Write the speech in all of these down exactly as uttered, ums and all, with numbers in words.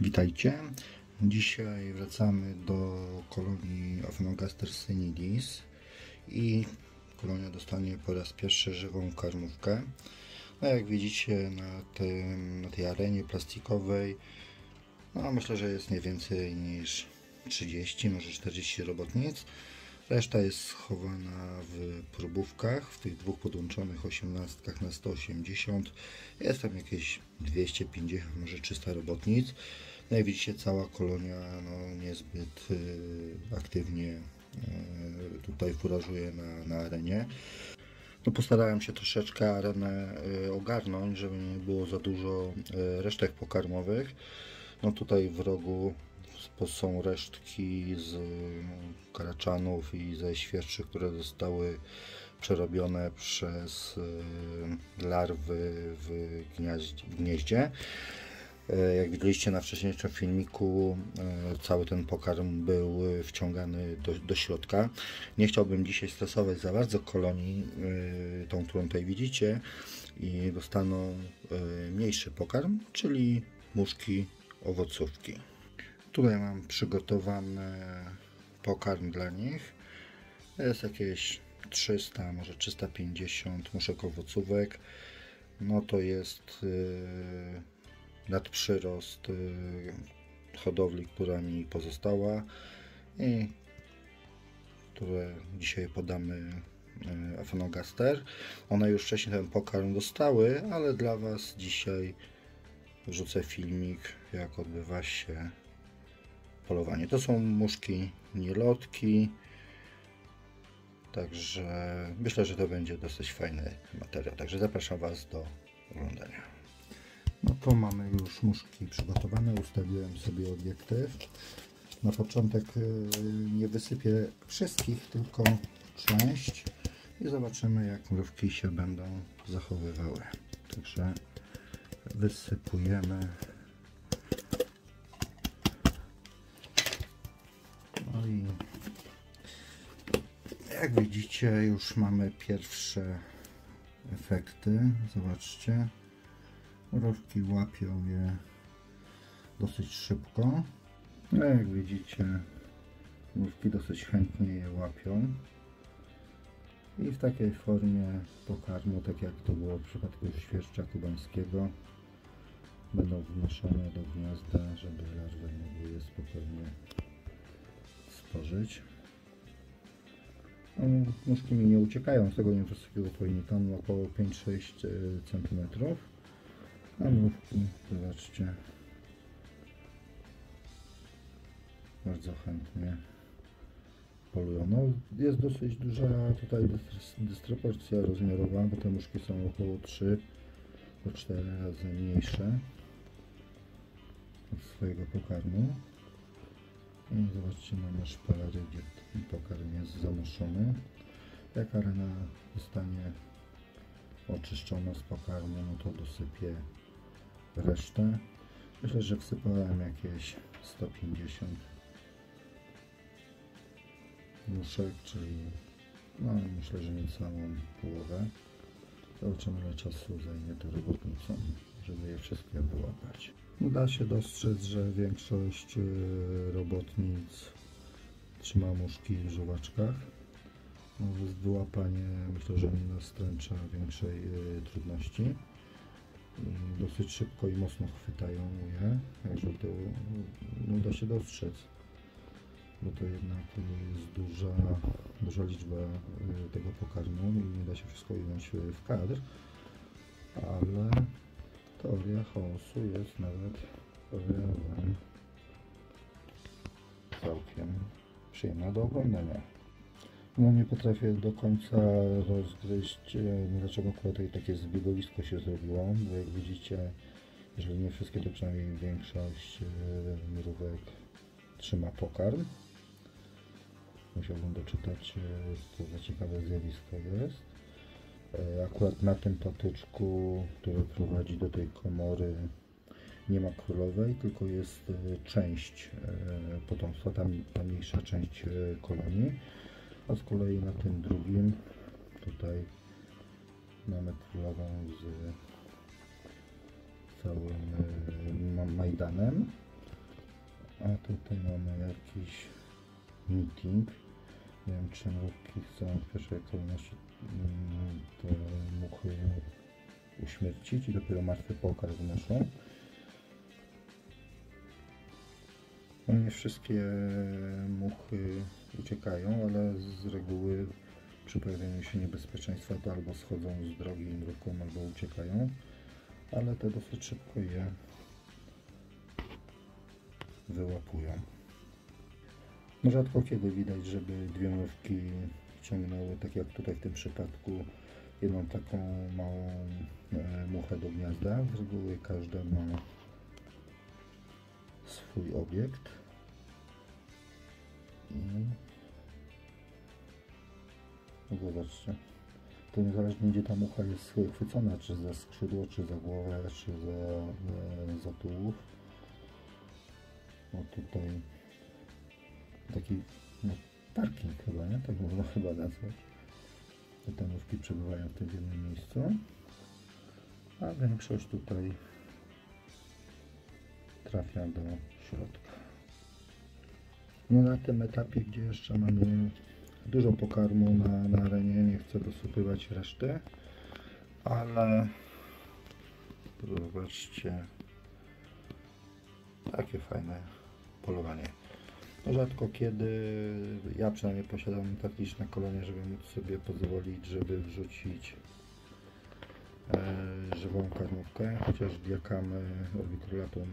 Witajcie. Dzisiaj wracamy do kolonii Aphaenogaster senilis i kolonia dostanie po raz pierwszy żywą karmówkę. No jak widzicie na, tym, na tej arenie plastikowej, no myślę, że jest nie więcej niż trzydzieści, może czterdzieści robotnic. Reszta jest schowana w próbówkach, w tych dwóch podłączonych osiemnastkach na sto osiemdziesiąt. Jest tam jakieś dwieście pięćdziesiąt, może trzysta robotnic. No jak widzicie, cała kolonia no, niezbyt y, aktywnie y, tutaj furażuje na, na arenie. No, postarałem się troszeczkę arenę y, ogarnąć, żeby nie było za dużo y, resztek pokarmowych. No tutaj w rogu są resztki z karaczanów i ze świerszczy, które zostały przerobione przez larwy w gnieździe. Jak widzieliście na wcześniejszym filmiku, cały ten pokarm był wciągany do, do środka. Nie chciałbym dzisiaj stresować za bardzo kolonii, tą, którą tutaj widzicie, i dostaną mniejszy pokarm, czyli muszki, owocówki. Tutaj mam przygotowany pokarm dla nich. Jest jakieś trzysta, może trzysta pięćdziesiąt muszek owocówek. No to jest yy, nadprzyrost yy, hodowli, która mi pozostała i które dzisiaj podamy yy, Aphaenogaster. One już wcześniej ten pokarm dostały, ale dla Was dzisiaj wrzucę filmik, jak odbywa się polowanie. To są muszki nielotki, także myślę, że to będzie dosyć fajny materiał, także zapraszam Was do oglądania. No to mamy już muszki przygotowane, ustawiłem sobie obiektyw. Na początek nie wysypię wszystkich, tylko część i zobaczymy, jak mrówki się będą zachowywały. Także wysypujemy. I jak widzicie, już mamy pierwsze efekty. Zobaczcie, mrówki łapią je dosyć szybko. No jak widzicie, mrówki dosyć chętnie je łapią. I w takiej formie pokarmu, tak jak to było w przypadku świerszcza kubańskiego, będą wnoszone do gniazda, żeby larwy mogły je spokojnie spożyć. Muszki mi nie uciekają z tego niewysłuchego pojemnika, mam około pięć sześć centymetrów, a mrówki, zobaczcie, bardzo chętnie polują. No, jest dosyć duża tutaj dysproporcja rozmiarowa, bo te muszki są około trzy do czterech razy mniejsze od swojego pokarmu. I zobaczcie, mamy szpalery, gdzie pokarm jest zamuszony. Jak arena zostanie oczyszczona z pokarmu, no to dosypię resztę. Myślę, że wsypałem jakieś sto pięćdziesiąt muszek, czyli no myślę, że niecałą połowę. Zobaczymy, ile czasu zajmie to robotnicom, żeby je wszystkie wyłapać. Da się dostrzec, że większość robotnic trzyma muszki w żuwaczkach. No, wyłapanie myślę, że nie nastręcza większej trudności. Dosyć szybko i mocno chwytają je, także to no, da się dostrzec, bo to jednak jest duża, duża liczba tego pokarmu i nie da się wszystko ująć w kadr, ale teoria chaosu jest nawet powiem, całkiem przyjemna do oglądania. No nie potrafię do końca rozgryźć, dlaczego tutaj takie zbiegowisko się zrobiło, bo jak widzicie, jeżeli nie wszystkie, to przynajmniej większość mrówek trzyma pokarm. Musiałbym doczytać, co za ciekawe zjawisko jest. Akurat na tym patyczku, który prowadzi do tej komory, nie ma królowej, tylko jest część potomstwa, tam, ta mniejsza część kolonii. A z kolei na tym drugim, tutaj mamy królową z całym Majdanem. A tutaj mamy jakiś meeting. Nie wiem, czy mrówki chcą w pierwszej kolejności te muchy uśmiercić i dopiero martwy pokarm wnoszą. No nie wszystkie muchy uciekają, ale z reguły przy pojawieniu się niebezpieczeństwa to albo schodzą z drogi mrówką, albo uciekają, ale te dosyć szybko je wyłapują. No rzadko kiedy widać, żeby dwie mrówki ciągnęły, tak jak tutaj w tym przypadku, jedną taką małą muchę do gniazda. Z reguły każda ma swój obiekt. I zobaczcie, to niezależnie gdzie ta mucha jest chwycona, czy za skrzydło, czy za głowę, czy za, za tułów. No tutaj taki no, parking chyba, nie? Tak można chyba nazwać. Te mrówki przebywają w tym jednym miejscu, a większość tutaj trafia do środka. No na tym etapie, gdzie jeszcze mamy dużo pokarmu na, na arenie, nie chcę dosypywać reszty, ale zobaczcie, takie fajne polowanie. No rzadko kiedy, ja przynajmniej posiadam tak liczne kolonie, żeby móc sobie pozwolić, żeby wrzucić e, żywą karmówkę, chociaż diakamy orbitrolatum e,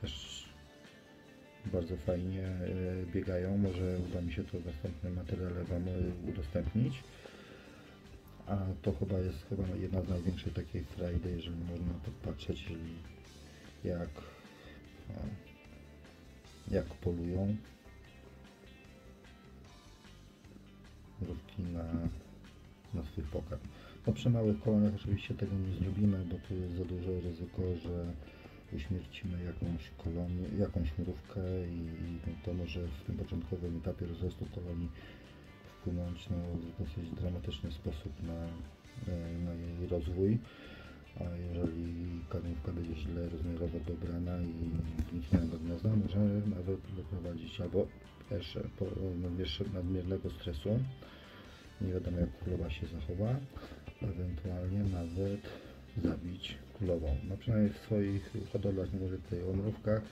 też bardzo fajnie e, biegają, może uda mi się to w następnym materiale Wam udostępnić, a to chyba jest chyba jedna z największych takiej frajdy, jeżeli można popatrzeć, jak no, jak polują mrówki na, na swój pokarm. No przy małych koloniach oczywiście tego nie zrobimy, bo tu jest za duże ryzyko, że uśmiercimy jakąś kolonię, jakąś mrówkę i to może w tym początkowym etapie rozrostu kolonii wpłynąć no, w dosyć dramatyczny sposób na, na jej rozwój. A jeżeli karmówka będzie źle rozmiarowo dobrana i zniknie do gniazda, może nawet doprowadzić albo jeszcze po, jeszcze nadmiernego stresu, nie wiadomo jak królowa się zachowa, ewentualnie nawet zabić królową. No przynajmniej w swoich hodowlach nie mówię tutaj o mrówkach,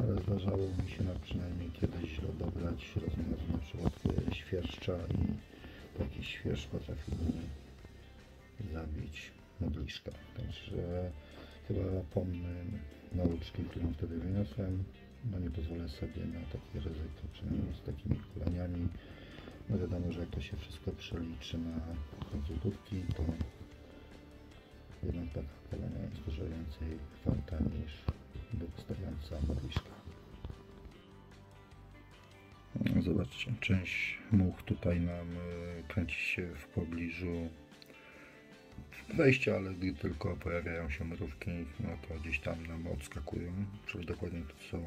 ale zdarzało mi się na przynajmniej kiedyś źle dobrać rozmiar na przykład świerszcza i taki świerszcz potrafił zabić modliszka. Także chyba pomnę nauczki, którą wtedy wyniosłem, no nie pozwolę sobie na takie ryzyko, przynajmniej z takimi koloniami. No wiadomo, że jak to się wszystko przeliczy na konsultówki, to jednak taka kolonia jest dużo więcej warta niż wystawiająca modliszka. Zobaczcie, część much tutaj nam kręci się w pobliżu wejścia, ale gdy tylko pojawiają się mrówki, no to gdzieś tam nam odskakują. Czyli dokładnie to, co yy,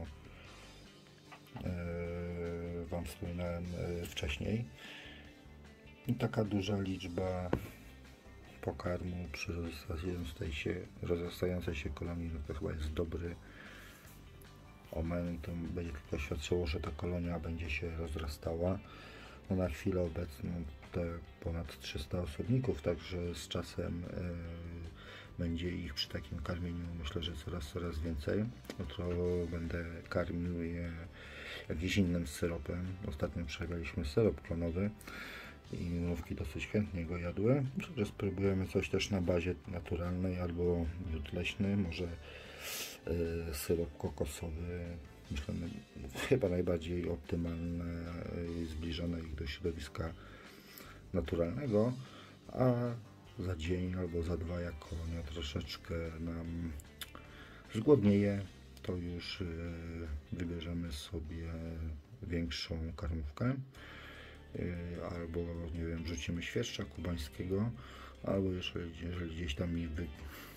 Wam wspominałem yy, wcześniej. I taka duża liczba pokarmu przy rozrastającej się, rozrastającej się kolonii, no to chyba jest dobry omen. To będzie tylko świadczyło, że ta kolonia będzie się rozrastała. No na chwilę obecną te ponad trzysta osobników, także z czasem y, będzie ich przy takim karmieniu myślę, że coraz, coraz więcej. Jutro będę karmił je jakimś innym syropem. Ostatnio przegraliśmy syrop klonowy i mrówki dosyć chętnie go jadły. Także spróbujemy coś też na bazie naturalnej albo miód leśny, może y, syrop kokosowy. Myślę, chyba najbardziej optymalne, zbliżone ich do środowiska naturalnego, a za dzień albo za dwa, jak kolonia troszeczkę nam zgłodnieje, to już wybierzemy sobie większą karmówkę, albo nie wiem, rzucimy świerszcza kubańskiego, albo jeżeli, jeżeli gdzieś tam mi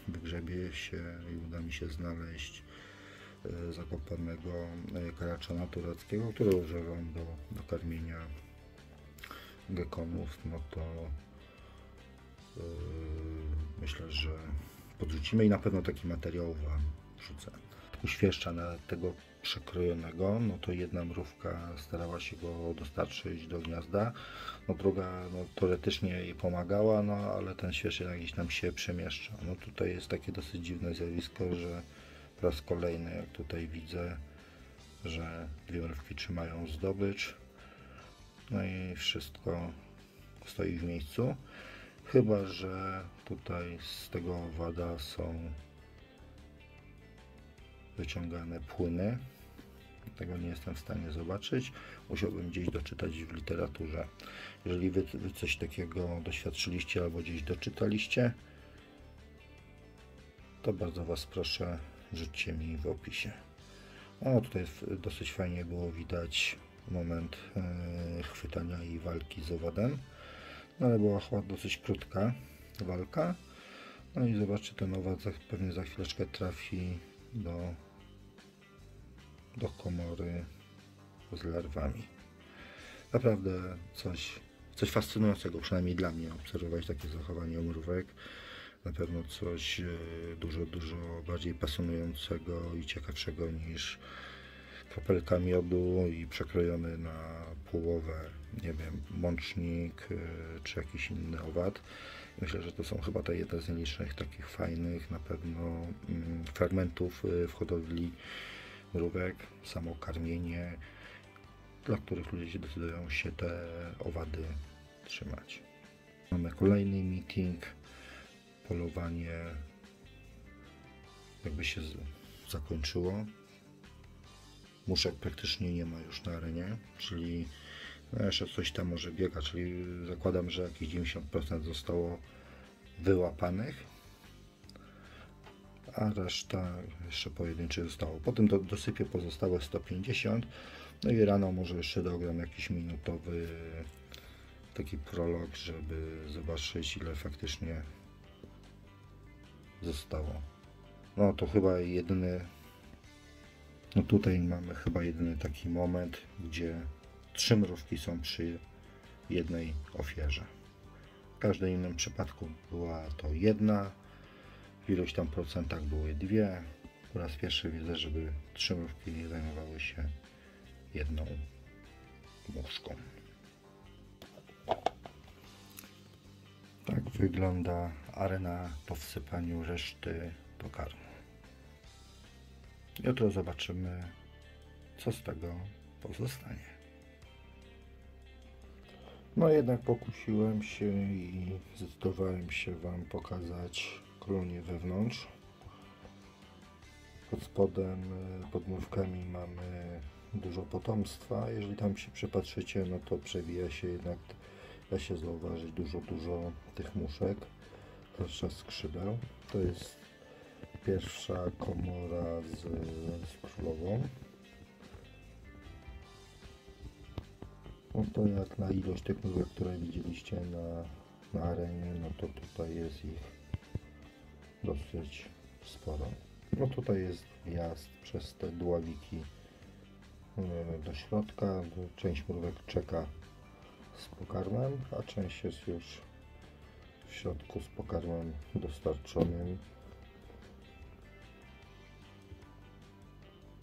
wygrzebie się i uda mi się znaleźć zakopanego karaczana tureckiego, które używam do, do karmienia gekonów, no to yy, myślę, że podrzucimy i na pewno taki materiał Wam wrzucę. Uświeszcza na tego przekrojonego, no to jedna mrówka starała się go dostarczyć do gniazda, no druga no, teoretycznie jej pomagała, no ale ten świerszcz gdzieś tam się przemieszcza. No tutaj jest takie dosyć dziwne zjawisko, że po raz kolejny, jak tutaj widzę, że dwie mrówki trzymają zdobycz, no i wszystko stoi w miejscu, chyba że tutaj z tego owada są wyciągane płyny. Tego nie jestem w stanie zobaczyć, musiałbym gdzieś doczytać w literaturze. Jeżeli wy, wy coś takiego doświadczyliście albo gdzieś doczytaliście, to bardzo Was proszę, rzućcie mi w opisie. O, tutaj dosyć fajnie było widać moment yy, chwytania i walki z owadem, no, ale była chyba dosyć krótka walka. No i zobaczcie, ten owad za, pewnie za chwileczkę trafi do, do komory z larwami. Naprawdę coś, coś fascynującego, przynajmniej dla mnie, obserwować takie zachowanie mrówek. Na pewno coś dużo, dużo bardziej pasjonującego i ciekawszego niż kropelka miodu i przekrojony na połowę, nie wiem, mącznik czy jakiś inny owad. Myślę, że to są chyba te jedne z nielicznych takich fajnych na pewno fragmentów w hodowli mrówek, samo karmienie, dla których ludzie decydują się te owady trzymać. Mamy kolejny meeting, polowanie jakby się zakończyło. Muszek praktycznie nie ma już na arenie, czyli no jeszcze coś tam może biega, czyli zakładam, że jakieś dziewięćdziesiąt procent zostało wyłapanych, a reszta jeszcze pojedynczy zostało. Potem do, dosypię pozostałe sto pięćdziesiąt, no i rano może jeszcze dogram jakiś minutowy taki prolog, żeby zobaczyć, ile faktycznie zostało. No to chyba jedyny, no tutaj mamy chyba jedyny taki moment, gdzie trzy mrówki są przy jednej ofierze. W każdym innym przypadku była to jedna, w iluś tam procentach były dwie. Po raz pierwszy widzę, żeby trzy mrówki nie zajmowały się jedną muszką. Tak wygląda arena po wsypaniu reszty do karmu. Jutro zobaczymy, co z tego pozostanie. No jednak pokusiłem się i zdecydowałem się Wam pokazać kolonię wewnątrz. Pod spodem, pod mrówkami mamy dużo potomstwa. Jeżeli tam się przepatrzycie, no to przewija się jednak, da się zauważyć dużo, dużo tych muszek, zwłaszcza skrzydeł. To jest pierwsza komora z, z królową. No to jak na ilość tych mrówek, które widzieliście na, na arenie, no to tutaj jest ich dosyć sporo. No tutaj jest wjazd przez te dławiki do środka. Część mrówek czeka z pokarmem, a część jest już w środku z pokarmem dostarczonym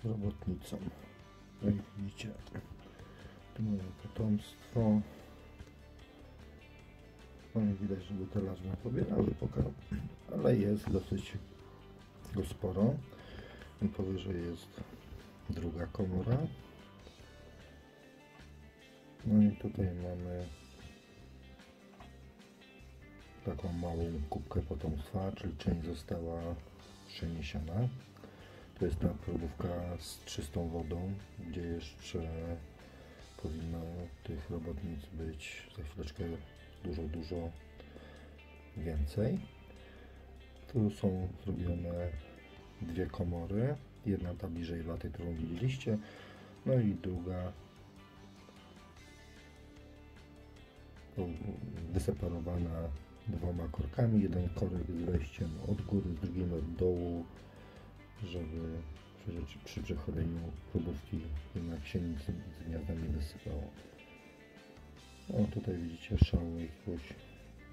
robotnicą. Jak widzicie, tu moje potomstwo. No nie widać, żeby te larwy pobierały pokarm, ale jest dosyć go sporo. Powyżej jest druga komora. No i tutaj mamy taką małą kubkę potomstwa, czyli część została przeniesiona. To jest ta probówka z czystą wodą, gdzie jeszcze powinno tych robotnic być za chwileczkę dużo, dużo więcej. Tu są zrobione dwie komory. Jedna ta bliżej laty, którą widzieliście, no i druga wyseparowana dwoma korkami. Jeden korek z wejściem od góry, drugim od dołu, żeby przy, przy przechodzeniu próbówki jednak się nic z gniazda nie wysypało. O, tutaj widzicie, szału jakiegoś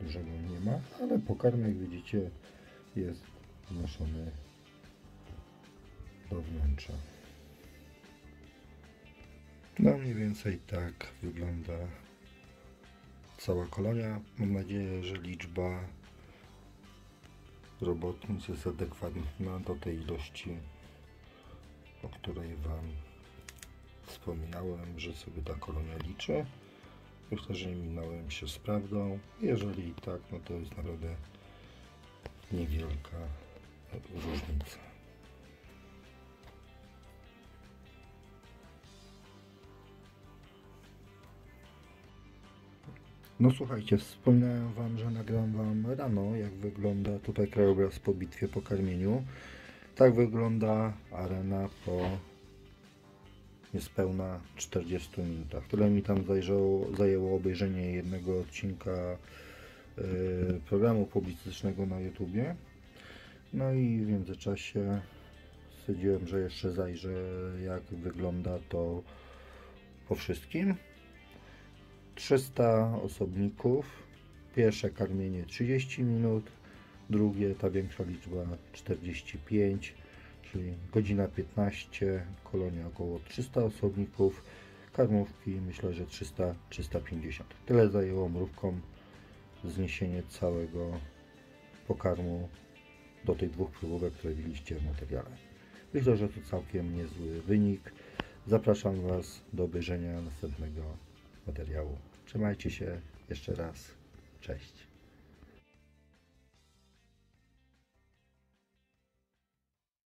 dużego nie ma, ale pokarm, jak widzicie, jest wnoszony do wnętrza. No mniej więcej tak wygląda cała kolonia. Mam nadzieję, że liczba robotnic jest adekwatna do tej ilości, o której Wam wspominałem, że sobie ta kolonia liczy. Myślę, że nie minąłem się z prawdą. Jeżeli tak, no to jest naprawdę niewielka różnica. No słuchajcie, wspomniałem Wam, że nagram Wam rano, jak wygląda tutaj krajobraz po bitwie, po karmieniu. Tak wygląda arena po niespełna czterdziestu minutach, które mi tam zajrzało, zajęło obejrzenie jednego odcinka yy, programu publicystycznego na YouTubie. No i w międzyczasie stwierdziłem, że jeszcze zajrzę, jak wygląda to po wszystkim. trzysta osobników, pierwsze karmienie trzydzieści minut, drugie, ta większa liczba, czterdzieści pięć, czyli godzina piętnaście, kolonia około trzysta osobników, karmówki myślę, że trzysta do trzystu pięćdziesięciu. Tyle zajęło mrówkom zniesienie całego pokarmu do tych dwóch próbówek, które widzieliście w materiale. Myślę, że to całkiem niezły wynik. Zapraszam Was do obejrzenia następnego materiału. Trzymajcie się, jeszcze raz, cześć.